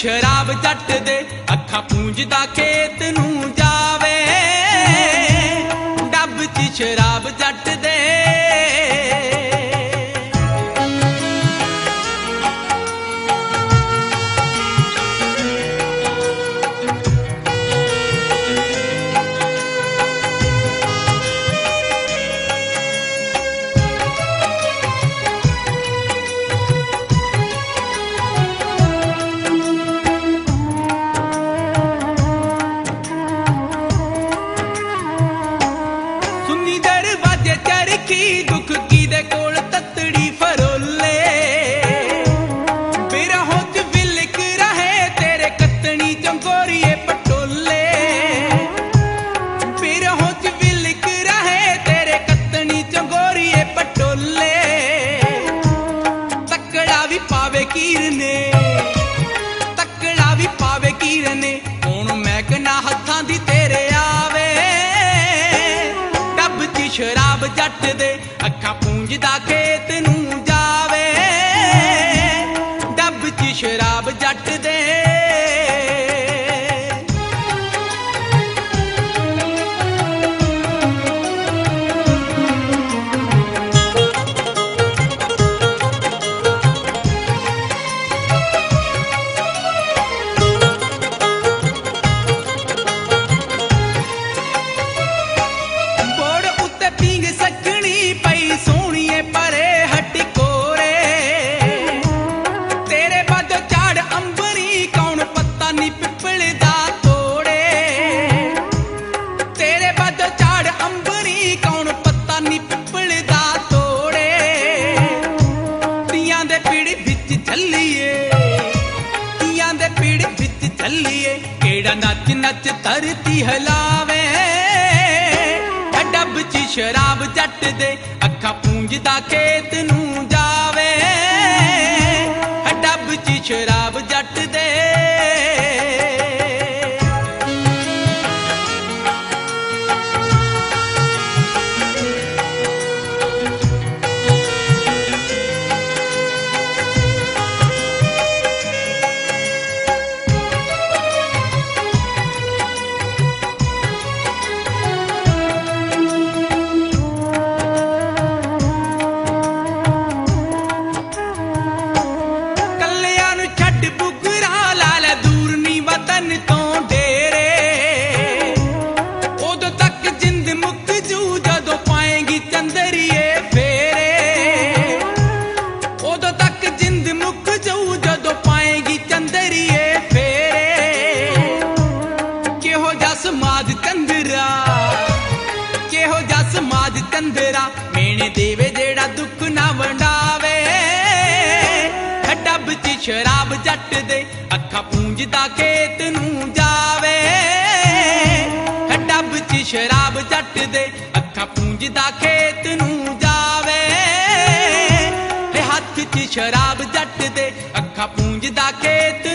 शराब जट दे अखा पूंजदा खेत नूं जावे। डब 'च शराब जट दे। दुख की दे कोल ततड़ी फरोले मेरा होत विलक रहे तेरे कतनी चंगोरिए पटोले। मेरा होत विलक रहे तेरे कतनी चंगोरिए पटोले। तकड़ा भी पावे कीर ने, तकड़ा भी पावे कीर ने हुण महकना हत्थां दी तेरे आवे। डब 'च शराब जट दे अखा पूंजदा खेत नूं जावे। डब 'च शराब जट दे। केड़ा नच नच धरती हलावे। डब 'च शराब जट दे अखा पूंजदा खेत नूं जावे। डब 'च शराब जट दे। समाज कंधरा मेने देवे जेड़ा दुख ना वंडावे। डब 'च शराब जट दे अखा पूंजदा खेत नूं जावे। डब 'च शराब जट दे अखा पूंजदा खेत नूं जावे। हत्थ 'च शराब जट दे अखा पूंजदा खेत